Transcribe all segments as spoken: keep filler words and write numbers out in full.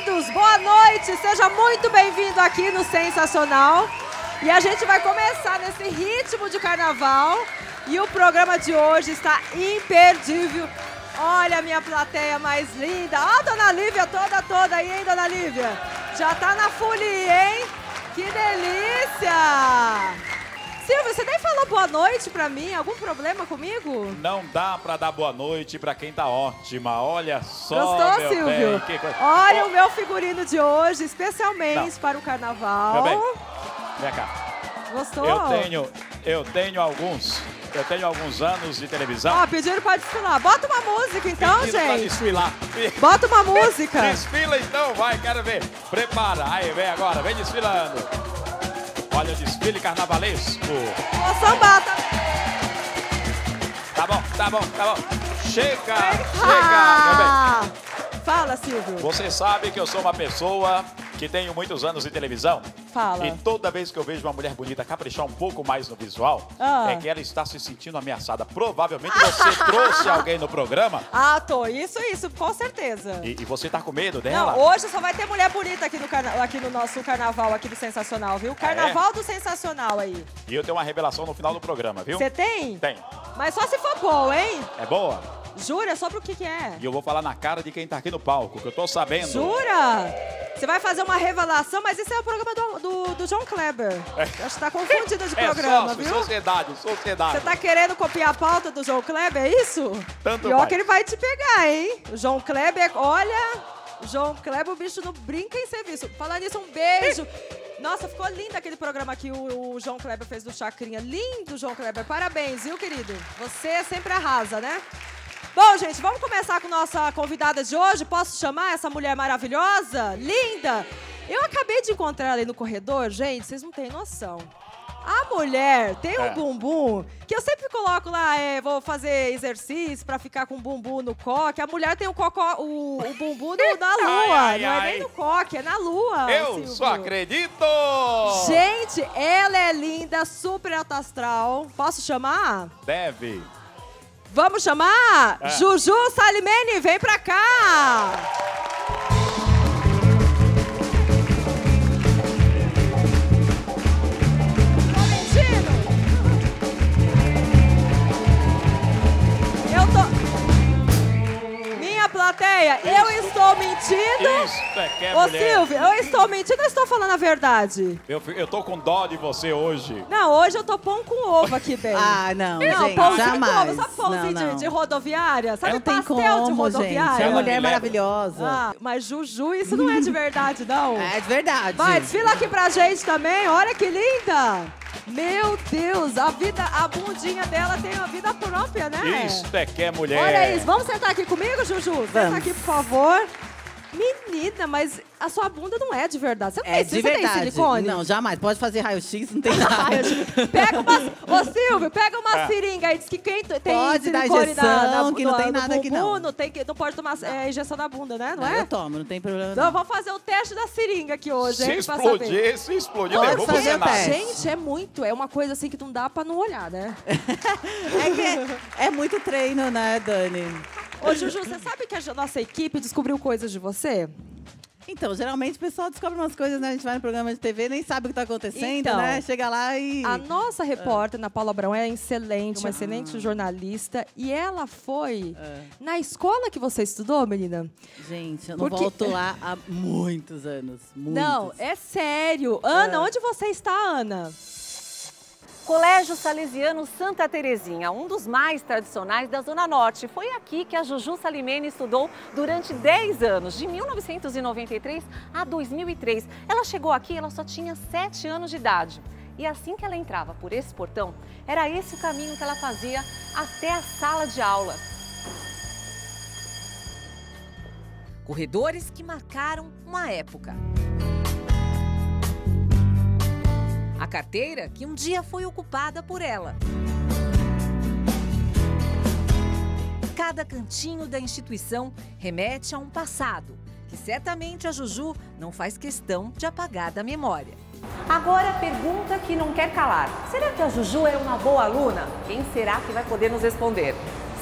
bem-vindos, boa noite, seja muito bem-vindo aqui no Sensacional. E a gente vai começar nesse ritmo de carnaval e o programa de hoje está imperdível. Olha a minha plateia mais linda, ó a Dona Lívia toda, toda aí, hein, Dona Lívia? Já tá na folia, hein? Que delícia! Silvio, você nem falou boa noite pra mim, algum problema comigo? Não dá pra dar boa noite pra quem tá ótima, olha só. Gostou, meu Silvio? Bem, que coisa... Olha oh. o meu figurino de hoje, especialmente Não. para o carnaval. Meu bem, vem cá. Gostou? Eu tenho, eu tenho alguns, eu tenho alguns anos de televisão. Ó, ah, pediram pra desfilar, bota uma música então, pediram gente. Pra desfilar. Bota uma música. Desfila então, vai, quero ver. Prepara, aí vem agora, vem desfilando. Olha o desfile carnavalesco. Vou sambar também. Tá bom, tá bom, tá bom. Chega, ah, chega, meu bem. Fala, Silvio. Você sabe que eu sou uma pessoa que tenho muitos anos de televisão. Fala. E toda vez que eu vejo uma mulher bonita caprichar um pouco mais no visual, ah. é que ela está se sentindo ameaçada. Provavelmente você trouxe alguém no programa. Ah, tô. Isso, isso. Com certeza. E, e você tá com medo dela? Não, hoje só vai ter mulher bonita aqui no, carna... aqui no nosso carnaval, aqui do Sensacional, viu? Carnaval ah, é? do Sensacional aí. E eu tenho uma revelação no final do programa, viu? Você tem? Tem. Mas só se for boa, hein? É boa? Jura? Sobre o que que é? E eu vou falar na cara de quem tá aqui no palco, que eu tô sabendo. Jura? Você vai fazer uma revelação, mas isso é o programa do, do, do João Kleber. É. Acho que tá confundido de programa, é sócio, viu? sociedade, sociedade. Você tá querendo copiar a pauta do João Kleber, é isso? Tanto Pior vai. que ele vai te pegar, hein? O João Kleber, olha... João Kleber, o bicho não brinca em serviço. Falando nisso, um beijo. Nossa, ficou lindo aquele programa que o, o João Kleber fez do Chacrinha. Lindo, João Kleber. Parabéns, viu, querido? Você sempre arrasa, né? Bom, gente, vamos começar com nossa convidada de hoje. Posso chamar essa mulher maravilhosa? Linda! Eu acabei de encontrar ela ali no corredor, gente, vocês não têm noção. A mulher tem um é. bumbum, que eu sempre coloco lá, é, vou fazer exercício pra ficar com o bumbum no coque. A mulher tem o, cocó, o, o bumbum no, na lua, ai, ai, não é ai. nem no coque, é na lua. Eu Silvio. só acredito! Gente, ela é linda, super alta astral. Posso chamar? Deve. Vamos chamar? É. Juju Salimeni, vem pra cá! Valentino! Eu tô... Minha plateia, isso. eu estou mentindo? Isso é que é Ô, mulher. Silvio, eu estou mentindo ou estou falando a verdade? Eu, eu tô com dó de você hoje. Não, hoje eu tô pão com ovo aqui, bem. Ah, não, não, gente, pão jamais. Sabe pãozinho não, não. De, de rodoviária? Sabe não pastel tem como, de rodoviária? Gente, é uma mulher maravilhosa. Ah, mas Juju, isso não é de verdade, não. É de verdade. Vai, desfila aqui pra gente também. Olha que linda. Meu Deus, a vida, a bundinha dela tem a vida própria, né? Isso é que é mulher. Olha isso, vamos sentar aqui comigo, Juju? Vamos. Senta aqui, por favor. Menina, mas a sua bunda não é de verdade. Você não é tem, de você verdade. tem silicone? Não, jamais. Pode fazer raio-x, não tem nada. Pega uma... Ô, Silvio, pega uma é. seringa aí. Diz que quem tem pode silicone dar injeção, na, na, que não no, tem nada aqui, não. Não, tem, não pode tomar é, injeção na bunda, né? Não, não é? Eu tomo, não tem problema. Então, vamos fazer o teste da seringa aqui hoje, hein? Se explodir, se explodir, vamos fazer o teste. Gente, é muito. É uma coisa assim que não dá pra não olhar, né? é, que é, é muito treino, né, Dani? Ô, Juju, você sabe que a nossa equipe descobriu coisas de você? Então, geralmente o pessoal descobre umas coisas, né? A gente vai no programa de T V, nem sabe o que tá acontecendo, então, né? Chega lá e... A nossa repórter, Ana Paula Abrão, é excelente, uma ah. excelente jornalista. E ela foi é. na escola que você estudou, menina? Gente, eu não Porque... volto lá há muitos anos. Muitos. Não, é sério. Ana, é. onde você está, Ana? Colégio Salesiano Santa Terezinha, um dos mais tradicionais da Zona Norte. Foi aqui que a Juju Salimeni estudou durante dez anos, de mil novecentos e noventa e três a dois mil e três. Ela chegou aqui, ela só tinha sete anos de idade. E assim que ela entrava por esse portão, era esse o caminho que ela fazia até a sala de aula. Corredores que marcaram uma época. A carteira que um dia foi ocupada por ela. Cada cantinho da instituição remete a um passado, que certamente a Juju não faz questão de apagar da memória. Agora a pergunta que não quer calar. Será que a Juju era uma boa aluna? Quem será que vai poder nos responder?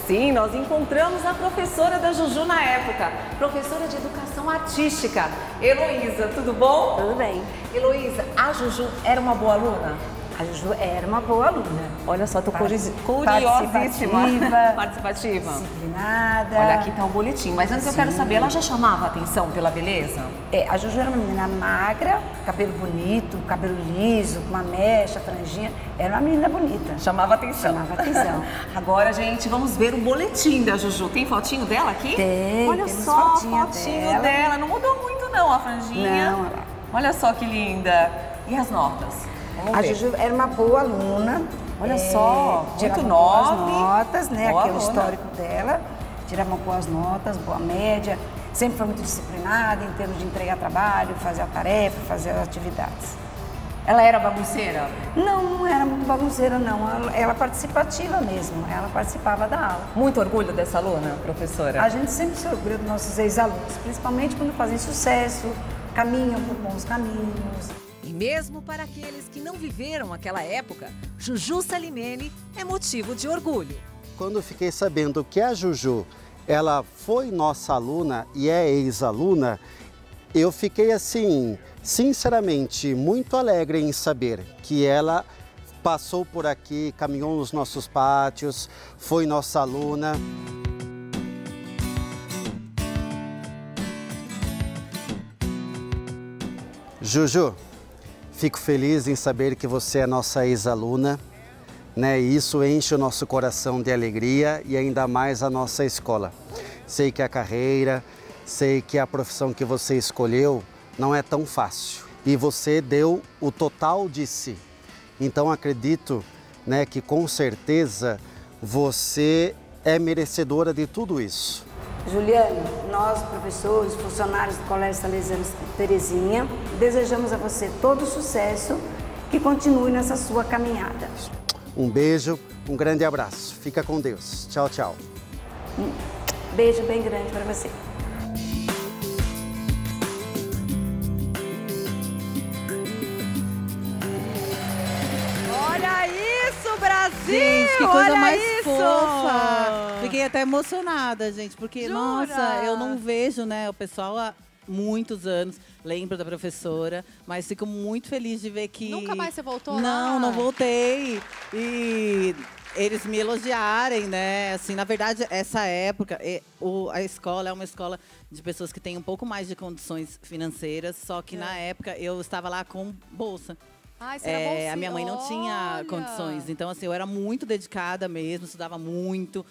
Sim, nós encontramos a professora da Juju na época, professora de educação forma artística. Heloísa, tudo bom? Tudo bem. Heloísa, a Juju era uma boa aluna? A Juju era uma boa aluna. Olha só, tô curiosíssima. Participativa. Participativa. Disciplinada. Olha, aqui tá um boletim. Mas antes, sim, eu quero saber, ela já chamava a atenção pela beleza? É, a Juju era uma menina magra, cabelo bonito, cabelo liso, com uma mecha, franjinha. Era uma menina bonita. Chamava atenção. Chamava atenção. Agora, gente, vamos ver o boletim da Juju. Tem fotinho dela aqui? Tem. Olha só, fotinho, fotinho dela. dela. Não mudou muito, não, a franjinha. Não. Olha só que linda. E as notas? A Juju era uma boa aluna, olha é, só, tirava boas notas, né, boa aquele aluna. histórico dela, tirava boas notas, boa média, sempre foi muito disciplinada em termos de entregar trabalho, fazer a tarefa, fazer as atividades. Ela era bagunceira? Não, não era muito bagunceira, não. Ela era participativa mesmo, ela participava da aula. Muito orgulho dessa aluna, professora? A gente sempre se orgulha dos nossos ex-alunos, principalmente quando fazem sucesso, caminham por bons caminhos. E mesmo para aqueles que não viveram aquela época, Juju Salimeni é motivo de orgulho. Quando eu fiquei sabendo que a Juju, ela foi nossa aluna e é ex-aluna, eu fiquei assim, sinceramente, muito alegre em saber que ela passou por aqui, caminhou nos nossos pátios, foi nossa aluna. Juju, fico feliz em saber que você é nossa ex-aluna, né? E isso enche o nosso coração de alegria e ainda mais a nossa escola. Sei que a carreira, sei que a profissão que você escolheu não é tão fácil. E você deu o total de si. Então acredito, né, que com certeza você é merecedora de tudo isso. Juliane, nós, professores, funcionários do Colégio Salesiano Santa Terezinha, desejamos a você todo sucesso, que continue nessa sua caminhada. Um beijo, um grande abraço. Fica com Deus. Tchau, tchau. Um beijo bem grande para você. Olha isso, Brasil! Gente, que coisa Olha mais isso! fofa! Fiquei até emocionada, gente, porque, Jura? nossa, eu não vejo, né, o pessoal há muitos anos, lembro da professora, mas fico muito feliz de ver que... Nunca mais você voltou? Não, lá. não voltei. E eles me elogiarem, né, assim, na verdade, essa época, a escola é uma escola de pessoas que têm um pouco mais de condições financeiras, só que é. na época eu estava lá com bolsa. Ai, você é, era bolsinha. A minha mãe não tinha Olha. condições, então, assim, eu era muito dedicada mesmo, estudava muito.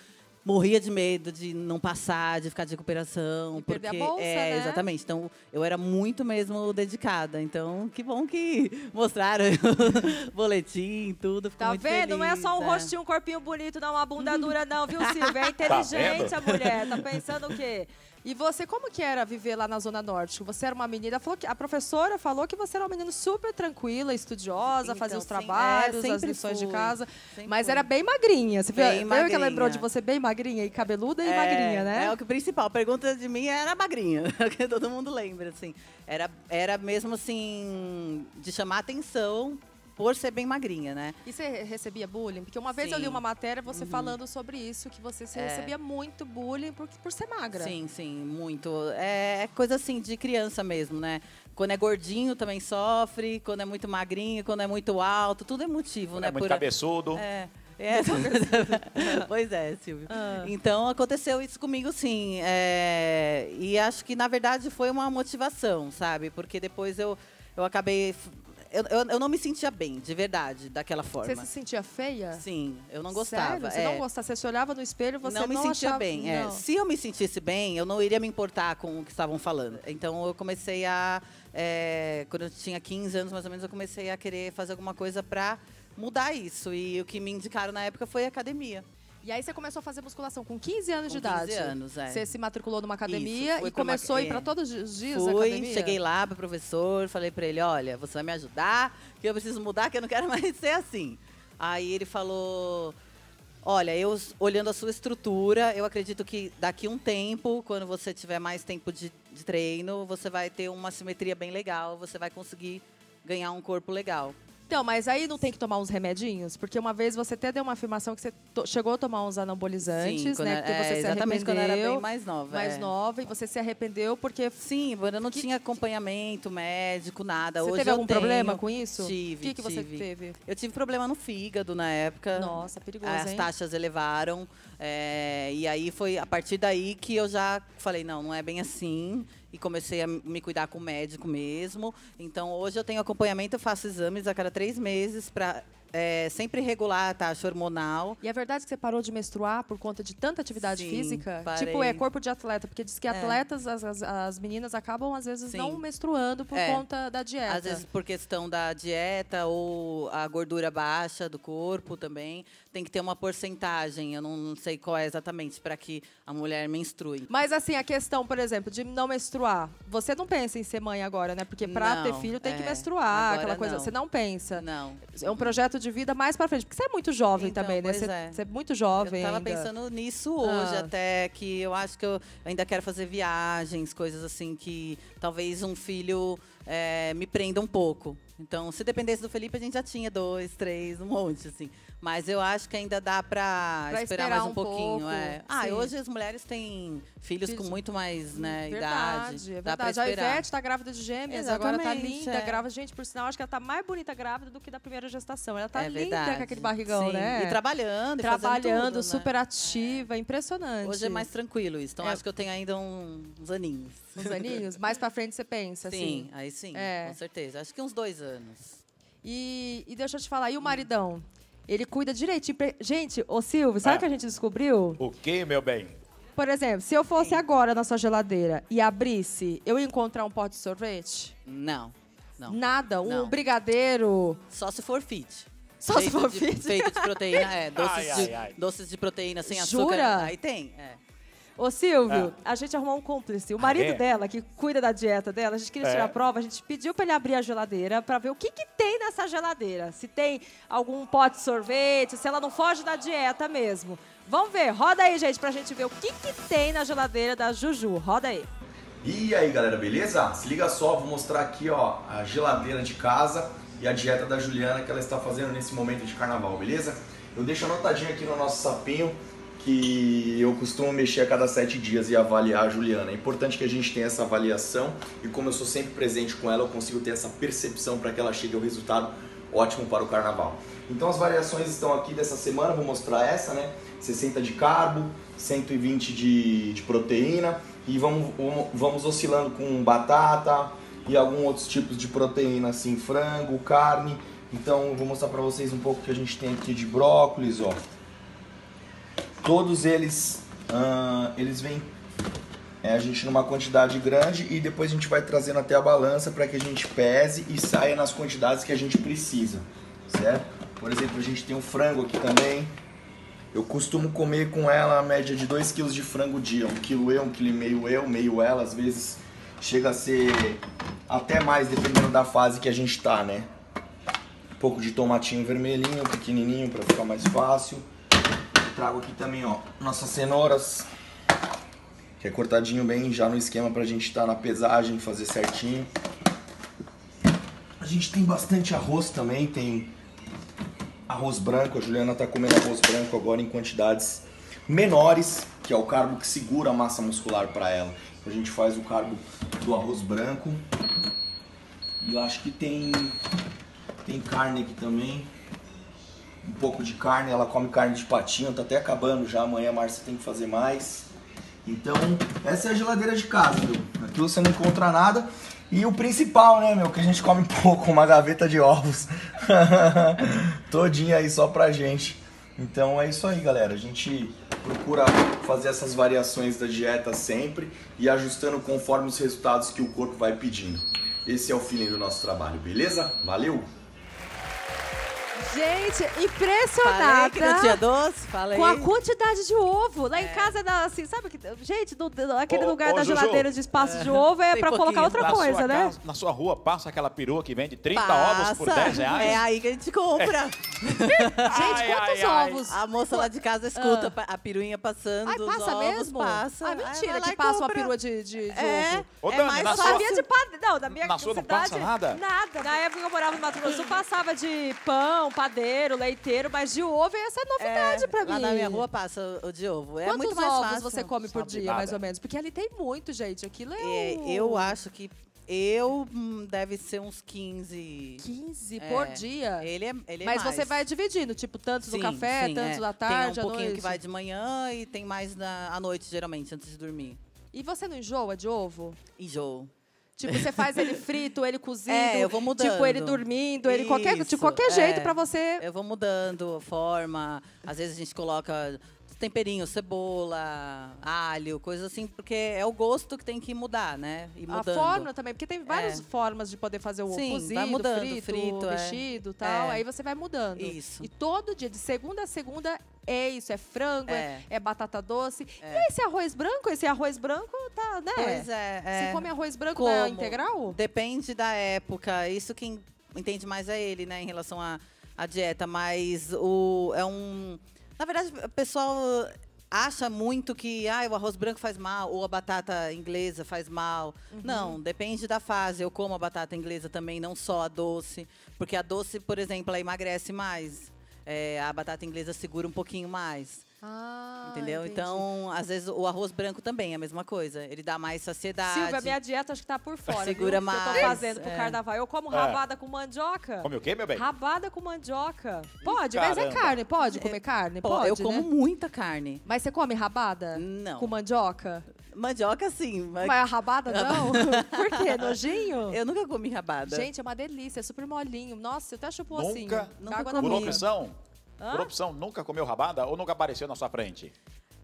Morria de medo de não passar, de ficar de recuperação. E porque perder a bolsa, é, né? Exatamente. Então, eu era muito mesmo dedicada. Então, que bom que mostraram o boletim, tudo. Fico tá muito vendo? Feliz, não é só um é. rostinho, um corpinho bonito, não. Uma bunda dura, não, viu, Silvio? É inteligente tá a mulher. Tá pensando o quê? E você, como que era viver lá na Zona Norte? Você era uma menina... Falou que, a professora falou que você era uma menina super tranquila, estudiosa, então, fazia os sim, trabalhos, é, as lições fui. de casa. Sempre mas fui. era bem magrinha. Você bem viu, magrinha. que ela lembrou de você bem magrinha? Magrinha e cabeluda e é, magrinha, né? É o que principal. A pergunta de mim era magrinha, que todo mundo lembra, assim. Era, era mesmo, assim, de chamar atenção por ser bem magrinha, né? E você recebia bullying? Porque uma vez sim. eu li uma matéria, você uhum. falando sobre isso, que você é. recebia muito bullying por, por ser magra. Sim, sim, muito. É coisa, assim, de criança mesmo, né? Quando é gordinho também sofre, quando é muito magrinho, quando é muito alto, tudo é motivo, quando né? é muito por... cabeçudo. É. É. Pois é, Silvio. Ah. Então, aconteceu isso comigo, sim. É... E acho que, na verdade, foi uma motivação, sabe? Porque depois eu, eu acabei... Eu, eu, eu não me sentia bem, de verdade, daquela forma. Você se sentia feia? Sim, eu não gostava. Sério? Você é. não gostava? Você se olhava no espelho, você não, não me sentia achava... bem. É. Não. Se eu me sentisse bem, eu não iria me importar com o que estavam falando. Então, eu comecei a... É... Quando eu tinha quinze anos, mais ou menos, eu comecei a querer fazer alguma coisa pra... mudar isso. E o que me indicaram na época foi academia. E aí você começou a fazer musculação com quinze anos de idade. quinze anos, é. Você se matriculou numa academia isso, e começou uma... a ir para todos os dias fui, a academia? Cheguei lá para o professor, falei para ele, olha, você vai me ajudar, que eu preciso mudar, que eu não quero mais ser assim. Aí ele falou, olha, eu olhando a sua estrutura, eu acredito que daqui um tempo, quando você tiver mais tempo de, de treino, você vai ter uma simetria bem legal, você vai conseguir ganhar um corpo legal. Então, mas aí não tem que tomar uns remedinhos? Porque uma vez você até deu uma afirmação que você chegou a tomar uns anabolizantes, sim, né? Porque é, você se arrependeu. Exatamente, quando eu era bem mais nova. Mais é. nova, e você se arrependeu porque... Sim, eu não que... tinha acompanhamento médico, nada. Você Hoje teve algum tenho... problema com isso? Tive, O que, que você teve? Eu tive problema no fígado na época. Nossa, perigoso, As hein? taxas elevaram. É, e aí foi a partir daí que eu já falei, não, não é bem assim. E comecei a me cuidar com o médico mesmo. Então, hoje eu tenho acompanhamento, eu faço exames a cada três meses para é, sempre regular a taxa hormonal. E é verdade que você parou de menstruar por conta de tanta atividade Sim, física? Parei. Tipo, é corpo de atleta, porque diz que é. atletas, as, as, as meninas acabam, às vezes, Sim. não menstruando por é. conta da dieta. Às vezes, por questão da dieta ou a gordura baixa do corpo também. Tem que ter uma porcentagem, eu não, não sei qual é exatamente, para que a mulher menstrue. Mas, assim, a questão, por exemplo, de não menstruar, você não pensa em ser mãe agora, né? Porque para ter filho tem é, que menstruar, aquela coisa. Não. Você não pensa. Não. É um projeto de vida mais para frente, porque você é muito jovem então, também, né? Você é. você é muito jovem ainda. Eu tava ainda. pensando nisso hoje ah. até, que eu acho que eu ainda quero fazer viagens, coisas assim que talvez um filho é, me prenda um pouco. Então, se dependesse do Felipe, a gente já tinha dois, três, um monte, assim. Mas eu acho que ainda dá pra, pra esperar, esperar mais um, um pouquinho. Pouco, é. Ah, sim. hoje as mulheres têm filhos Fiz... com muito mais né, verdade, idade. É dá pra esperar. A Ivete tá grávida de gêmeas, Exatamente, agora tá linda, é. grávida. Gente, por sinal, acho que ela tá mais bonita grávida do que da primeira gestação. Ela tá é linda verdade. com aquele barrigão, sim. né? E trabalhando, e Trabalhando, tudo, super né? ativa, é. impressionante. Hoje é mais tranquilo isso. Então, é. acho que eu tenho ainda uns aninhos. Uns aninhos? Mais pra frente você pensa, sim, assim? Sim, aí sim, é. com certeza. Acho que uns dois anos. E, e deixa eu te falar, e o maridão? Ele cuida direitinho. Gente, ô Silvio, sabe o ah. que a gente descobriu? O quê, meu bem? Por exemplo, se eu fosse Sim. agora na sua geladeira e abrisse, eu ia encontrar um pote de sorvete? Não, não. Nada? Não. Um brigadeiro? Só se for fit. Só feito se for de, fit? Feito de proteína, é. Doces, ai, de, ai, ai. doces de proteína sem açúcar. Jura? Aí tem, é. Ô, Silvio, ah. a gente arrumou um cúmplice. O marido ah, é? dela, que cuida da dieta dela, a gente queria é. tirar a prova, a gente pediu pra ele abrir a geladeira pra ver o que que tem nessa geladeira. Se tem algum pote de sorvete, se ela não foge da dieta mesmo. Vamos ver, roda aí, gente, pra gente ver o que que tem na geladeira da Juju. Roda aí. E aí, galera, beleza? Se liga só, vou mostrar aqui, ó, a geladeira de casa e a dieta da Juliana que ela está fazendo nesse momento de carnaval, beleza? Eu deixo anotadinho aqui no nosso sapinho, que eu costumo mexer a cada sete dias e avaliar a Juliana. É importante que a gente tenha essa avaliação e como eu sou sempre presente com ela, eu consigo ter essa percepção para que ela chegue ao resultado ótimo para o carnaval. Então as variações estão aqui dessa semana, vou mostrar essa, né? sessenta de carbo, cento e vinte de, de proteína e vamos, vamos oscilando com batata e alguns outros tipos de proteína, assim, frango, carne. Então eu vou mostrar para vocês um pouco o que a gente tem aqui de brócolis, ó. Todos eles, uh, eles vêm é, a gente numa quantidade grande e depois a gente vai trazendo até a balança para que a gente pese e saia nas quantidades que a gente precisa, certo? Por exemplo, a gente tem um frango aqui também. Eu costumo comer com ela a média de dois quilos de frango dia. um quilo eu, um quilo e meio eu, meio ela. Às vezes chega a ser até mais dependendo da fase que a gente tá, né? Um pouco de tomatinho vermelhinho, pequenininho para ficar mais fácil. Trago aqui também, ó, nossas cenouras, que é cortadinho bem já no esquema pra gente estar tá na pesagem, fazer certinho. A gente tem bastante arroz também, tem arroz branco, a Juliana tá comendo arroz branco agora em quantidades menores, que é o carbo que segura a massa muscular pra ela. A gente faz o carbo do arroz branco. E eu acho que tem, tem carne aqui também. Um pouco de carne, ela come carne de patinho, tá até acabando já, amanhã a Márcia tem que fazer mais. Então, essa é a geladeira de casa, viu? Aqui você não encontra nada. E o principal, né, meu, que a gente come pouco, uma gaveta de ovos. Todinha aí só pra gente. Então é isso aí, galera. A gente procura fazer essas variações da dieta sempre e ajustando conforme os resultados que o corpo vai pedindo. Esse é o feeling do nosso trabalho, beleza? Valeu! Gente, impressionada. Falei que não tinha doce, falei. Com a quantidade de ovo. Lá é. Em casa, da, assim, sabe? Que, gente, do, do, aquele ô, lugar ô, da Jojo. Geladeira de espaço é. De ovo é para colocar outra na coisa, né? Casa, na sua rua passa aquela perua que vende trinta passa. Ovos por dez reais. É aí que a gente compra. É. Gente, ai, quantos ai, ovos? Ai. A moça lá de casa escuta ah. a peruinha passando. Ai, passa ovos, mesmo? Passa. Ah, mentira, que passa uma perua de, de, de é. Ovo. É, mas sabia de padre. Não, da minha cidade. Não passa nada? Nada. Na época que eu morava no Mato Grosso, passava de pão, padeiro, leiteiro, mas de ovo é essa novidade é, pra mim. Lá na minha rua passa o de ovo. É quantos muito mais ovos fácil. Você come por dia, mais ou menos? Porque ali tem muito, gente. Aquilo é, é o... Eu acho que... Eu, deve ser uns quinze. quinze é. Por dia? Ele é, ele é mas mais. Você vai dividindo, tipo, tantos sim, no café, sim, tantos é. Da tarde, tem um pouquinho noite. Que vai de manhã e tem mais na, à noite, geralmente, antes de dormir. E você não enjoa de ovo? Enjoo. Tipo, você faz ele frito, ele cozido, é, eu vou mudando. Tipo, ele dormindo, ele isso, qualquer, de qualquer jeito é. Pra você... Eu vou mudando forma, às vezes a gente coloca... Temperinho, cebola, alho, coisas assim, porque é o gosto que tem que mudar, né? E mudando. A forma também, porque tem várias é. Formas de poder fazer o ovo sim, cozido, vai mudando, frito, frito, mexido e é. Tal, é. Aí você vai mudando. Isso. E todo dia, de segunda a segunda, é isso, é frango, é, é, é batata doce. É. E esse arroz branco, esse arroz branco tá, né? Pois é. É. Você come arroz branco como? Na integral? Depende da época, isso quem entende mais é ele, né, em relação à, à dieta, mas o, é um... Na verdade, o pessoal acha muito que ah, o arroz branco faz mal ou a batata inglesa faz mal. Uhum. Não, depende da fase. Eu como a batata inglesa também, não só a doce. Porque a doce, por exemplo, ela emagrece mais. É, a batata inglesa segura um pouquinho mais. Ah, entendeu? Entendi. Então, às vezes, o arroz branco também é a mesma coisa. Ele dá mais saciedade. Silvia, a minha dieta acho que tá por fora. Segura viu? Mais. Que eu tô fazendo é. Pro carnaval. Eu como rabada é. Com mandioca. Come o quê, meu bem? Rabada com mandioca. Pode, caramba. Mas é carne. Pode comer carne? É, pode, eu né? como muita carne. Mas você come rabada? Não. Com mandioca? Mandioca, sim. Mas, mas a rabada, não? Por quê? Nojinho? Eu nunca comi rabada. Gente, é uma delícia. É super molinho. Nossa, eu até chupo assim. Nunca? Nunca água na por opção? Hã? Por opção, nunca comeu rabada ou nunca apareceu na sua frente?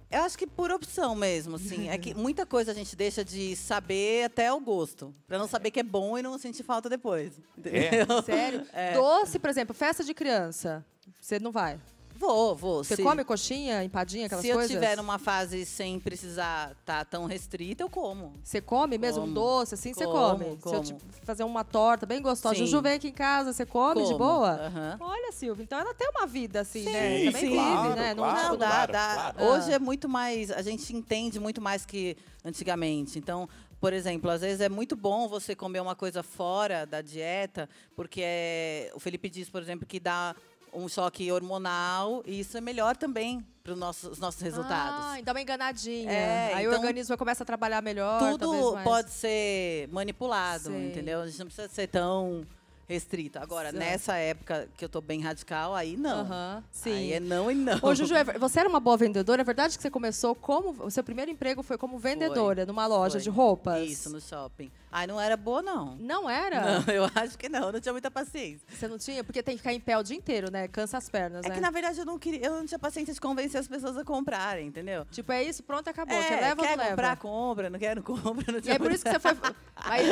Eu acho que por opção mesmo, sim. É que muita coisa a gente deixa de saber até o gosto. Pra não saber que é bom e não sentir falta depois. Entendeu? É. Sério? É. Doce, por exemplo, festa de criança, você não vai? Vou, vou. Você se... come coxinha, empadinha, aquelas coisas? Se eu coisas? Tiver numa fase sem precisar estar tá tão restrita, eu como. Você come mesmo como. Um doce, assim, você come? Como. Se eu tipo, fazer uma torta bem gostosa, sim. Juju vem aqui em casa, você come como. De boa? Uhum. Olha, Silvia, então ela tem uma vida assim, sim, né? Sim, também claro, vive, né? Claro, não, não, dá, claro, dá. Claro. Hoje é muito mais, a gente entende muito mais que antigamente, então... Por exemplo, às vezes é muito bom você comer uma coisa fora da dieta, porque é... o Felipe diz, por exemplo, que dá... um choque hormonal, e isso é melhor também para nosso, os nossos resultados. Ah, então uma enganadinha. É, aí então, o organismo começa a trabalhar melhor. Tudo pode ser manipulado, sim. Entendeu? A gente não precisa ser tão restrito. Agora, sim. Nessa época que eu tô bem radical, aí não. Uhum, sim. Aí é não e não. Ô, Juju, você era uma boa vendedora? É verdade que você começou como... O seu primeiro emprego foi como vendedora foi, numa loja foi. De roupas? Isso, no shopping. Ai, não era boa, não. Não era? Não, eu acho que não. Eu não tinha muita paciência. Você não tinha? Porque tem que ficar em pé o dia inteiro, né? Cansa as pernas, é né? É que, na verdade, eu não queria, eu não tinha paciência de convencer as pessoas a comprarem, entendeu? Tipo, é isso, pronto, acabou. É, você leva ou não leva? Comprar, compra. Não quero, compra. Não tinha e é por isso que você foi... Aí...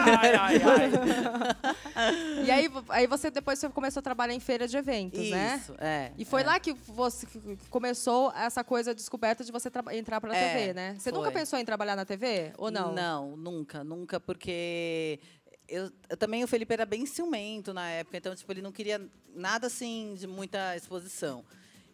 ai, ai, ai. E aí, aí você depois você começou a trabalhar em feira de eventos, isso, né? Isso, é. E foi é. Lá que você começou essa coisa descoberta de você entrar pra é, T V, né? Você foi. Nunca pensou em trabalhar na T V ou não? Não, nunca, nunca. Porque eu, eu também, o Felipe era bem ciumento na época, então tipo, ele não queria nada assim de muita exposição.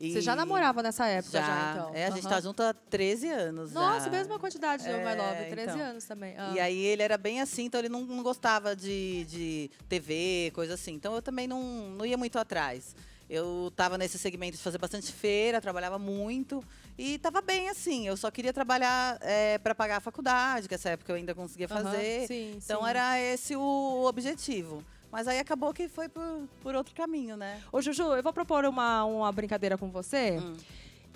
E você já namorava nessa época, já, já então? É, a uhum. gente tá junto há treze anos. Nossa, já. Mesma quantidade de é, My Love, treze então. Anos também. Ah. E aí ele era bem assim, então ele não, não gostava de, de T V, coisa assim. Então eu também não, não ia muito atrás. Eu tava nesse segmento de fazer bastante feira, trabalhava muito e tava bem assim. Eu só queria trabalhar é, para pagar a faculdade, que essa época eu ainda conseguia fazer. Uhum, sim, então sim. Era esse o objetivo. Mas aí acabou que foi por, por outro caminho, né? Ô, Juju, eu vou propor uma, uma brincadeira com você. Hum.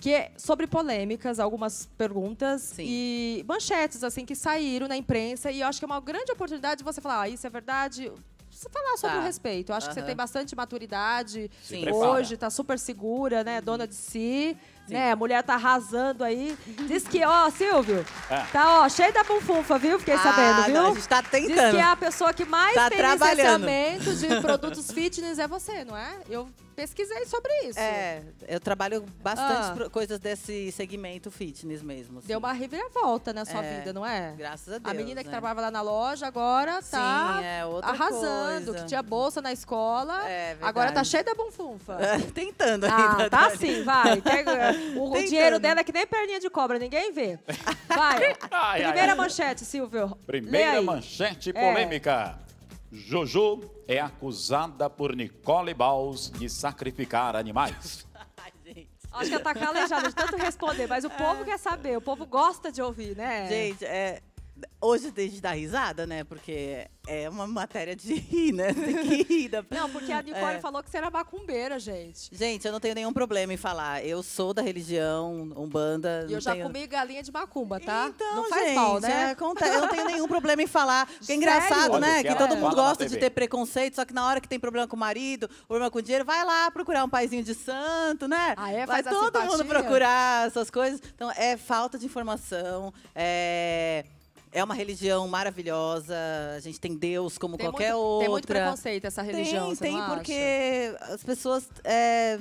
Que é sobre polêmicas, algumas perguntas sim. E manchetes assim que saíram na imprensa. E eu acho que é uma grande oportunidade de você falar, ah, isso é verdade... você falar sobre tá. o respeito. Eu acho uhum. que você tem bastante maturidade Sim. hoje, tá super segura, né? Dona de si. Sim. Né? A mulher tá arrasando aí. Diz que, ó, Silvio, é. tá ó, cheio da bufunfa, viu? Fiquei ah, sabendo, viu? Não, a gente tá tentando. Diz que é a pessoa que mais tá tem licenciamento de produtos fitness é você, não é? Eu pesquisei sobre isso. É, eu trabalho bastante ah. coisas desse segmento fitness mesmo. Assim. Deu uma reviravolta na sua é, vida, não é? Graças a Deus. A menina né? que trabalhava lá na loja agora tá Sim, é outra arrasando, coisa. Que tinha bolsa na escola, é, agora tá cheia da bufunfa. É, tentando ainda. Ah, tá sim, vai. Tem, o, o dinheiro dela é que nem perninha de cobra, ninguém vê. Vai. ai, Primeira ai, manchete, Silvio. Primeira manchete polêmica. É. Juju é acusada por Nicole Baus de sacrificar animais. Ai, gente. Acho que ela tá calejada de tanto responder, mas o povo é. quer saber, o povo gosta de ouvir, né? Gente, é, hoje tem gente dar risada, né? Porque é uma matéria de rir, né? Tem que rir da... Não, porque a Nicole é. falou que você era macumbeira, gente. Gente, eu não tenho nenhum problema em falar. Eu sou da religião, umbanda. E eu já tenho... comi galinha de macumba, tá? Então, não faz gente, mal, né? É, eu não tenho nenhum problema em falar. Porque é engraçado, Sério? né? Que, que todo mundo gosta de ter preconceito, só que na hora que tem problema com o marido, problema com o dinheiro, vai lá procurar um paizinho de santo, né? Ah, é? Vai Faz todo mundo procurar essas coisas. Então, é falta de informação, é... É uma religião maravilhosa, a gente tem Deus como tem qualquer muito, outra. Tem muito preconceito essa religião, tem, você tem, não porque acha? As pessoas... É...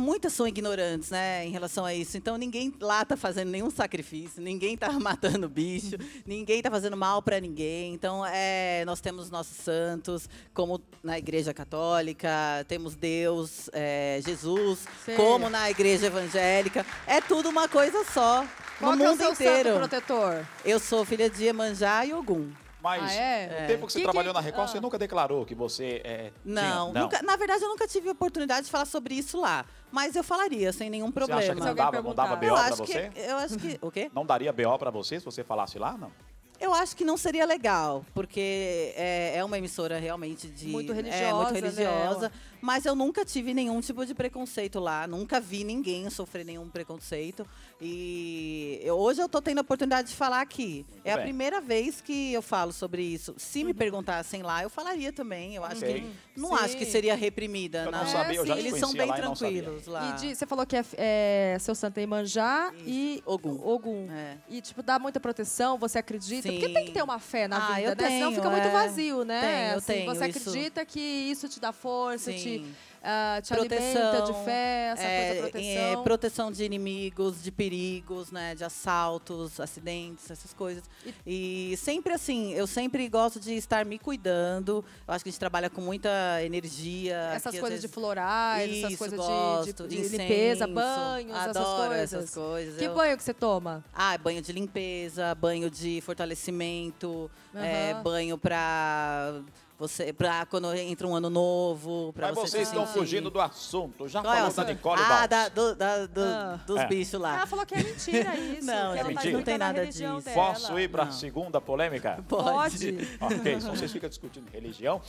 Muitas são ignorantes, né, em relação a isso. Então, ninguém lá tá fazendo nenhum sacrifício, ninguém tá matando bicho, ninguém tá fazendo mal para ninguém. Então, é, nós temos nossos santos, como na Igreja Católica, temos Deus, é, Jesus, Sim. como na Igreja Evangélica. É tudo uma coisa só, Qual no mundo é o seu inteiro. Santo protetor? Eu sou filha de Iemanjá e Ogum. Mas ah, é? no tempo que você que trabalhou que... na Record, ah. você nunca declarou que você é... Não, não. Nunca, na verdade eu nunca tive a oportunidade de falar sobre isso lá. Mas eu falaria, sem nenhum problema. Você acha que não dava, não dava B O eu pra você? Que, eu acho que... O quê? Não daria B O pra você se você falasse lá, não? Eu acho que não seria legal, porque é, é uma emissora realmente de... Muito religiosa, é, muito religiosa. Né? Mas eu nunca tive nenhum tipo de preconceito lá. Nunca vi ninguém sofrer nenhum preconceito. E eu, hoje eu tô tendo a oportunidade de falar aqui. Muito é bem. a primeira vez que eu falo sobre isso. Se uhum. me perguntassem lá, eu falaria também. Eu acho okay. que... Não Sim. acho que seria reprimida. Eu não sabia, eu já Eles são bem lá tranquilos e lá. E de, você falou que é, é seu santo é Iemanjá e Ogum. Ogum. É. E, tipo, dá muita proteção, você acredita? Sim. Porque tem que ter uma fé na ah, vida, eu né? tenho, senão fica é. muito vazio, né? Tenho, assim, tenho, você acredita isso... que isso te dá força, Sim. te, uh, te proteção, alimenta de fé, essa é, coisa, proteção. É, proteção de inimigos, de perigos, né? De assaltos, acidentes, essas coisas. E... e sempre assim, eu sempre gosto de estar me cuidando. Eu acho que a gente trabalha com muita energia. Essas que, coisas vezes... de florais, isso, essas coisas gosto, de, de, de incenso, limpeza, banhos, adoro essas coisas. Essas coisas. Que eu... banho que você toma? Ah, banho de limpeza, banho de fortalecimento. Cimento, uhum. é, banho para você, para quando entra um ano novo. Mas você vocês estão fugindo do assunto. Já Qual falou é da Nicole Baus. Ah, da, do, da, do, ah. dos é. bichos lá. Ela falou que é mentira isso. Não, é mentira. Não tem nada disso. Posso ir para a segunda polêmica? Pode. Pode. Ok, só vocês ficam discutindo religião.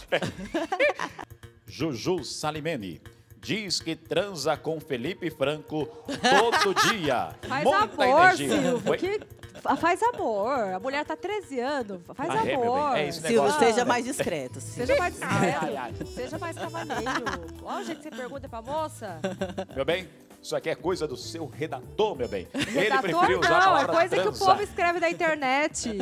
Juju Salimeni diz que transa com Felipe Franco todo dia. Faz Muita amor, energia. Faz amor. A mulher tá treze anos. Faz ah, amor. É, é esse Silvio, seja mais discreto. Silvio. Seja mais discreto. Ai, ai. Seja mais cavaleiro. Olha o jeito que você pergunta pra moça. Meu bem, isso aqui é coisa do seu redator, meu bem. Ele preferiu usar a palavra transa. É coisa que o povo escreve na internet.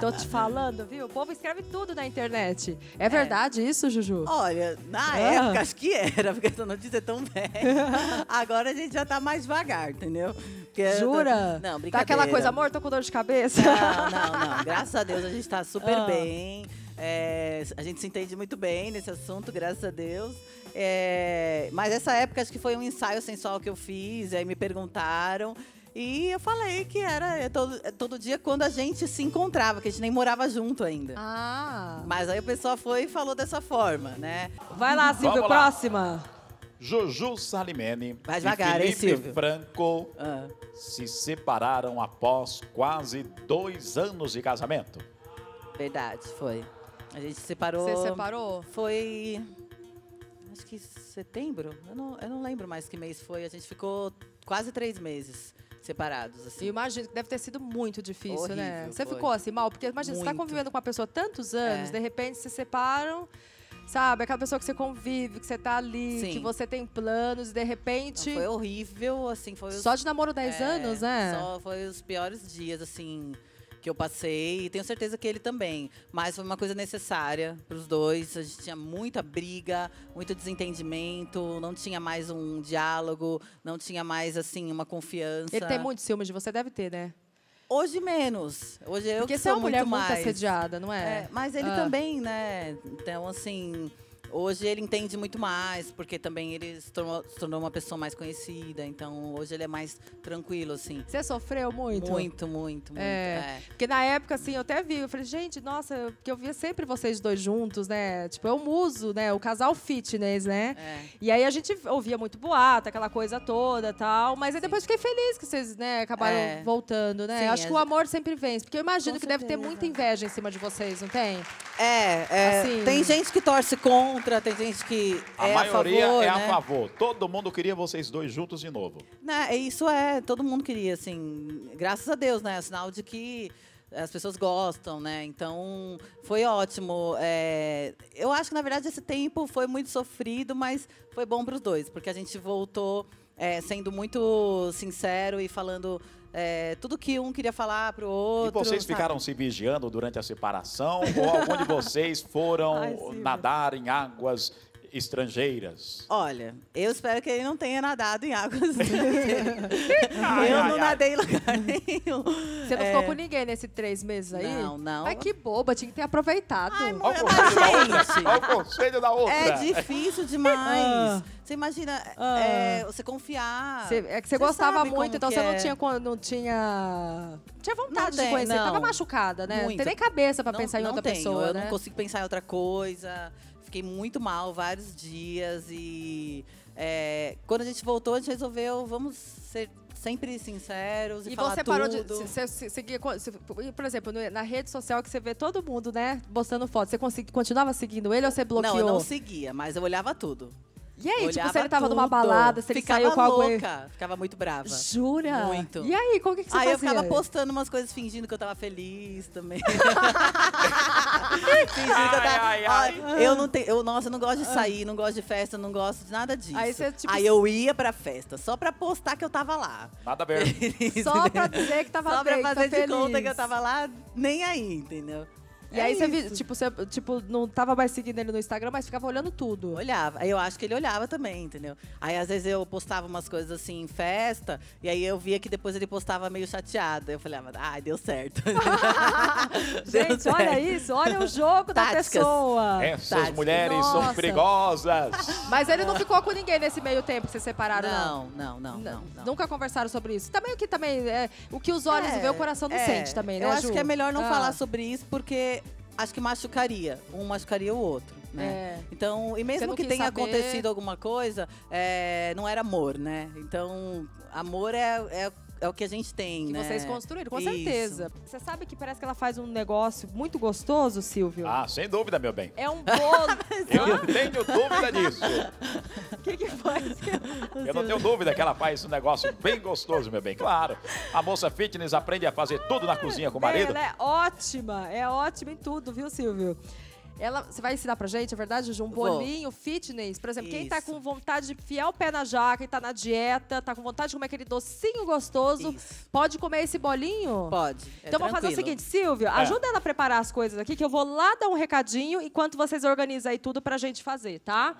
Tô te falando, viu? O povo escreve tudo na internet. É verdade é. isso, Juju? Olha, na ah. época, acho que era, porque essa notícia é tão velha. Agora a gente já tá mais devagar, entendeu? Porque Jura? Tô... Não, brincadeira. Tá aquela coisa, amor, tô com dor de cabeça? Não, não, não. Graças a Deus a gente tá super ah. bem. É, a gente se entende muito bem nesse assunto, graças a Deus. É, mas essa época acho que foi um ensaio sensual que eu fiz, aí me perguntaram. E eu falei que era todo, todo dia quando a gente se encontrava, que a gente nem morava junto ainda. Ah. Mas aí o pessoal foi e falou dessa forma, né? Vai lá, Silvio, lá. próxima. Juju Salimeni Vai devagar, e Felipe hein, Franco ah. se separaram após quase dois anos de casamento. Verdade, foi. A gente se separou... Você separou? Foi... Acho que setembro? Eu não, eu não lembro mais que mês foi. A gente ficou quase três meses separados, assim. Eu imagino que deve ter sido muito difícil, horrível, né? Você foi. Ficou assim, mal? Porque, imagina, muito. Você está convivendo com uma pessoa tantos anos, é. de repente se separam, sabe? Aquela pessoa que você convive, que você tá ali, Sim. que você tem planos, e de repente... Não, foi horrível, assim, foi... Os... Só de namoro dez é, anos, né? Só foi os piores dias, assim... que eu passei, e tenho certeza que ele também. Mas foi uma coisa necessária para os dois. A gente tinha muita briga, muito desentendimento, não tinha mais um diálogo, não tinha mais, assim, uma confiança. Ele tem muito ciúme de você, deve ter, né? Hoje menos. Hoje eu Porque que sou muito mais. Porque você é uma mulher muito assediada, não é? É, mas ele ah. também, né? Então, assim... Hoje ele entende muito mais, porque também ele se tornou, se tornou uma pessoa mais conhecida. Então, hoje ele é mais tranquilo, assim. Você sofreu muito? Muito, muito, muito. É, é. Porque na época, assim, eu até vi. Eu falei, gente, nossa, porque eu via sempre vocês dois juntos, né? Tipo, é o muso, né? O casal fitness, né? É. E aí a gente ouvia muito boato, aquela coisa toda e tal. Mas aí depois Sim. fiquei feliz que vocês, né, acabaram é. voltando, né? Sim, Acho é... que o amor sempre vence. Porque eu imagino Com que certeza. deve ter muita inveja em cima de vocês, não tem? É, é assim, tem gente que torce com. Tem gente que a é maioria a favor, é né? a favor. Todo mundo queria vocês dois juntos de novo. Né, isso é, todo mundo queria, assim. Graças a Deus, né? É sinal de que as pessoas gostam, né? Então, foi ótimo. É, eu acho que, na verdade, esse tempo foi muito sofrido, mas foi bom para os dois, porque a gente voltou é, sendo muito sincero e falando... É, tudo que um queria falar pro outro. E vocês sabe? ficaram se vigiando durante a separação? Ou algum de vocês foram Ai, nadar em águas estrangeiras? Olha, eu espero que ele não tenha nadado em águas estrangeiras. ai, eu ai, não ai. nadei em lugar nenhum. Você não é... ficou com ninguém nesses três meses aí? Não, não. Ai, que boba, tinha que ter aproveitado. Ai, olha, olha o conselho da outra. É difícil demais. Você imagina, ah. é, você confiar... Cê, é que você gostava muito, então você é. não tinha... Não tinha, tinha vontade não de conhecer, não. Tava machucada, né? Muito. Não tem nem cabeça pra não, pensar em outra tenho. pessoa, eu né? não consigo pensar em outra coisa. Fiquei muito mal vários dias e... É, quando a gente voltou, a gente resolveu, vamos ser sempre sinceros e, e falar você parou tudo. De, você, você, você, você, por exemplo, na rede social que você vê todo mundo, né? Postando fotos, você consegui, continuava seguindo ele ou você bloqueou? Não, eu não seguia, mas eu olhava tudo. E aí, tipo, se ele tava tudo. numa balada, se ele ficava saiu com alguém... louca, ficava muito brava. Jura? Muito. E aí, como que, que você aí fazia? Aí eu ficava postando umas coisas, fingindo que eu tava feliz também. fingindo ai, que eu tava... Ai, ai. Eu não tenho... Eu, nossa, eu não gosto de sair, não gosto de festa, não gosto de nada disso. Aí, você, tipo... aí eu ia pra festa, só pra postar que eu tava lá. Nada a ver. Só pra dizer que tava bem, Só pra bem, fazer tá de feliz. conta que eu tava lá, nem aí, entendeu? E é aí você, viu, tipo, você tipo, não tava mais seguindo ele no Instagram, mas ficava olhando tudo. Olhava. Eu acho que ele olhava também, entendeu? Aí, às vezes, eu postava umas coisas assim em festa, e aí eu via que depois ele postava meio chateado. Eu falei, ai, ah, deu certo. deu Gente, certo. olha isso, olha o jogo Táticas. da pessoa. Essas Táticas. mulheres Nossa. são perigosas. Mas ele não ficou com ninguém nesse meio tempo que vocês separaram, não? Não, não, não. não, não. Nunca conversaram sobre isso? Também o que também é, o que os olhos é, vê, o coração não é, sente também, né, Eu acho Ju? que é melhor não ah. falar sobre isso, porque... Acho que machucaria. Um machucaria o outro, né? É. Então, e mesmo que tenha saber. acontecido alguma coisa, é, não era amor, né? Então, amor é, é, é o que a gente tem, que né? vocês construíram, com Isso. certeza. Você sabe que parece que ela faz um negócio muito gostoso, Silvio? Ah, sem dúvida, meu bem. É um bolo. Eu não tenho dúvida disso. O que que faz? Eu não tenho dúvida que ela faz um negócio bem gostoso, meu bem. Claro, a moça fitness aprende a fazer tudo na cozinha com o marido. Ela é ótima, é ótima em tudo, viu, Silvio? Ela, você vai ensinar pra gente, é verdade, Ju? Um bolinho, fitness, por exemplo, Isso. quem tá com vontade de enfiar o pé na jaca e tá na dieta, tá com vontade de comer aquele docinho gostoso, Isso. pode comer esse bolinho? Pode. É então tranquilo. Vamos fazer o seguinte, Silvio, é. ajuda ela a preparar as coisas aqui, que eu vou lá dar um recadinho enquanto vocês organizam aí tudo pra gente fazer, tá?